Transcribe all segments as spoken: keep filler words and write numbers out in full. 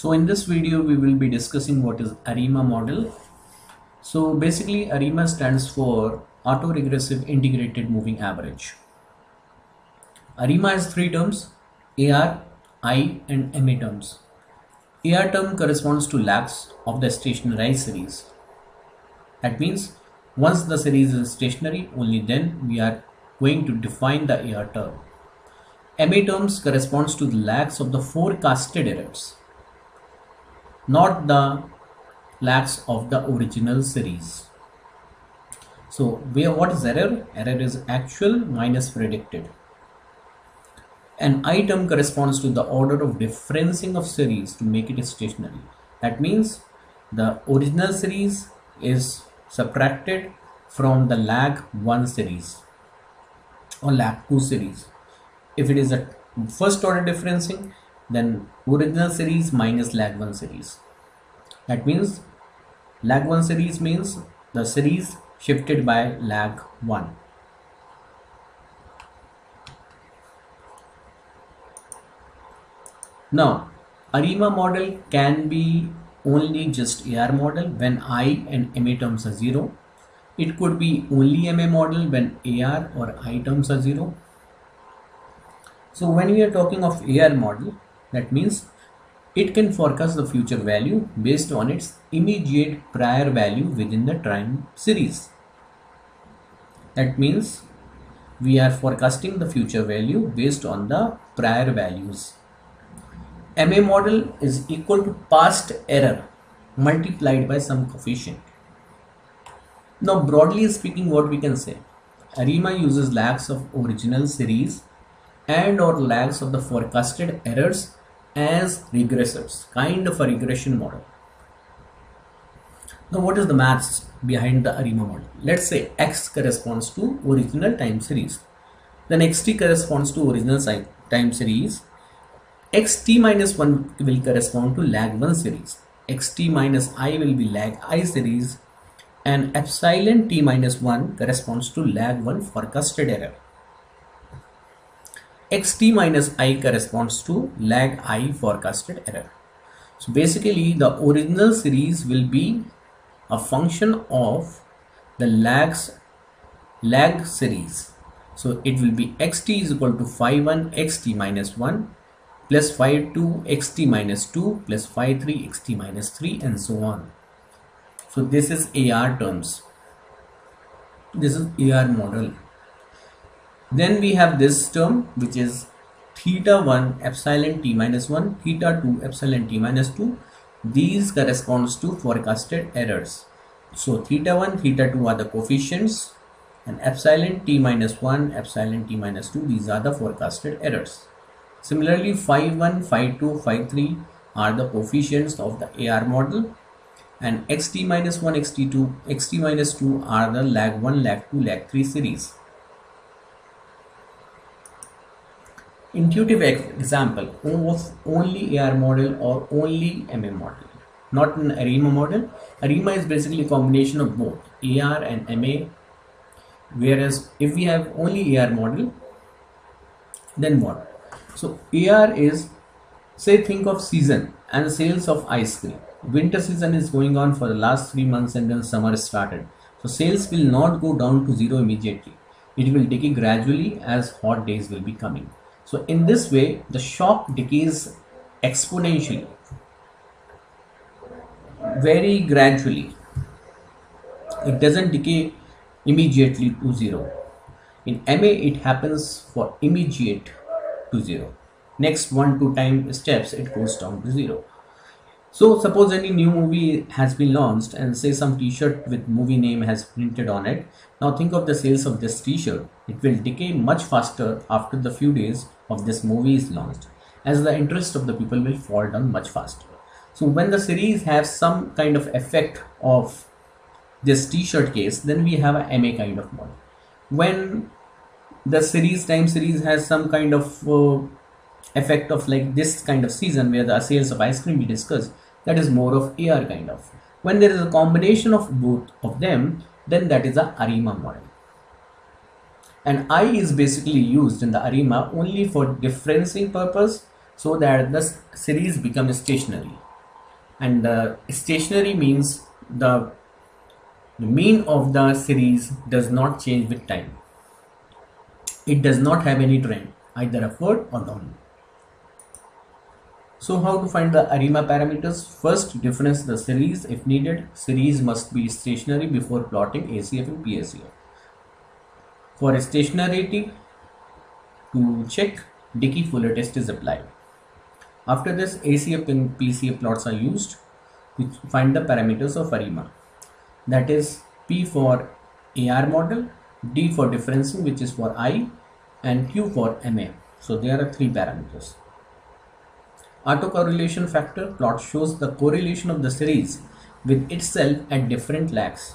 So in this video we will be discussing what is ARIMA model. So basically ARIMA stands for autoregressive integrated moving average. ARIMA has three terms: A R, I and M A terms. A R term corresponds to laps of the stationary series. That means once the series is stationary, only then we are going to define the A R term. M A terms corresponds to the laps of the forecasted errors, not the laps of the original series. So where what is error? Error is actual minus predicted. An I term corresponds to the order of differencing of series to make it stationary. That means the original series is subtracted from the lag one series or lag two series. If it is a first order differencing, then original series minus lag one series. That means lag one series means the series shifted by lag one. Now ARIMA model can be only just A R model when I and M A terms are zero. It could be only M A model when A R or I terms are zero. So when we are talking of A R model, that means it can forecast the future value based on its immediate prior value within the time series. That means we are forecasting the future value based on the prior values. M A model is equal to past error multiplied by some coefficient. Now broadly speaking, what we can say, ARIMA uses lags of original series and or lags of the forecasted errors as regressors, kind of a regression model. Now what is the maths behind the ARIMA model? Let's say X corresponds to original time series, then X T corresponds to original time series, X T minus one will correspond to lag one series, X T minus I will be lag I series, and epsilon T minus one corresponds to lag one forecasted error. X T minus I corresponds to lag I forecasted error. So basically the original series will be a function of the lags lag series. So it will be X T is equal to phi one X T minus one plus phi two X T minus two plus phi three X T minus three and so on. So this is A R terms. This is A R model. Then we have this term which is theta one epsilon T minus one, theta two epsilon T minus two. These corresponds to forecasted errors. So theta one, theta two are the coefficients, and epsilon T minus one, epsilon T minus two, these are the forecasted errors. Similarly phi one, phi two, phi three are the coefficients of the A R model, and X T minus one, X T two, X T minus two are the lag one, lag two, lag three series. Intuitive example of only A R model or only M A model, not an ARIMA model. ARIMA is basically a combination of both A R and M A, whereas if we have only A R model, then what? So A R is, say, think of season and sales of ice cream. Winter season is going on for the last three months and then summer started. So sales will not go down to zero immediately. It will decay gradually as hot days will be coming. So in this way, the shock decays exponentially, very gradually. It doesn't decay immediately to zero. In M A, it happens for immediate to zero. Next one, two time steps, it goes down to zero. So suppose any new movie has been launched and say some t-shirt with movie name has printed on it. Now think of the sales of this t-shirt. It will decay much faster after the few days of this movie is launched, as the interest of the people will fall down much faster. So when the series has some kind of effect of this t-shirt case, then we have a M A kind of model. When the series time series has some kind of uh, effect of like this kind of season where the sales of ice cream we discussed, that is more of A R kind of. When there is a combination of both of them, then that is a ARIMA model. And I is basically used in the ARIMA only for differencing purpose so that the series becomes stationary. and uh, stationary means the, the mean of the series does not change with time. It does not have any trend, either upward or downward. So how to find the ARIMA parameters? First, difference the series if needed. Series must be stationary before plotting A C F and P A C F. For stationarity, to check, Dickey Fuller test is applied. After this, A C F and P A C F plots are used to find the parameters of ARIMA. That is P for A R model, D for differencing, which is for I, and Q for M A. So there are three parameters. Autocorrelation factor plot shows the correlation of the series with itself at different lags.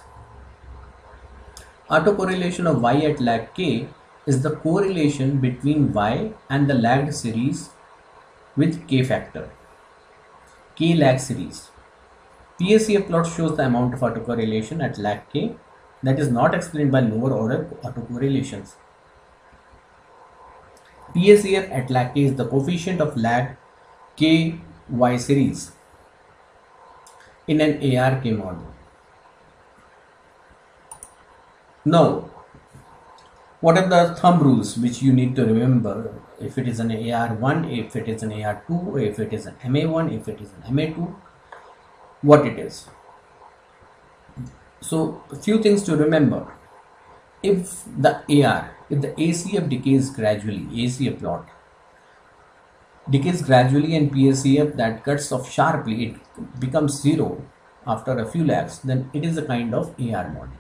Autocorrelation of Y at lag K is the correlation between Y and the lagged series with K factor, K lag series. P A C F plot shows the amount of autocorrelation at lag K that is not explained by lower order autocorrelations. P A C F at lag K is the coefficient of lag K Y series in an A R K model. Now, what are the thumb rules which you need to remember if it is an A R one, if it is an A R two, if it is an M A one, if it is an M A two, what it is. So, a few things to remember. If the A R, if the A C F decays gradually, A C F plot decays gradually and P A C F that cuts off sharply, it becomes zero after a few laps, then it is a kind of A R model.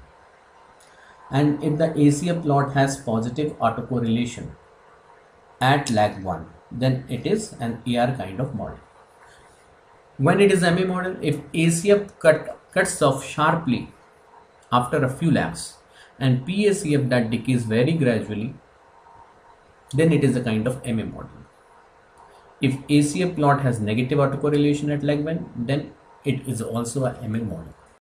And if the A C F plot has positive autocorrelation at lag one, then it is an A R kind of model. When it is M A model, if A C F cut, cuts off sharply after a few laps and P A C F that decays very gradually, then it is a kind of M A model. If A C F plot has negative autocorrelation at lag one, then it is also a M A model.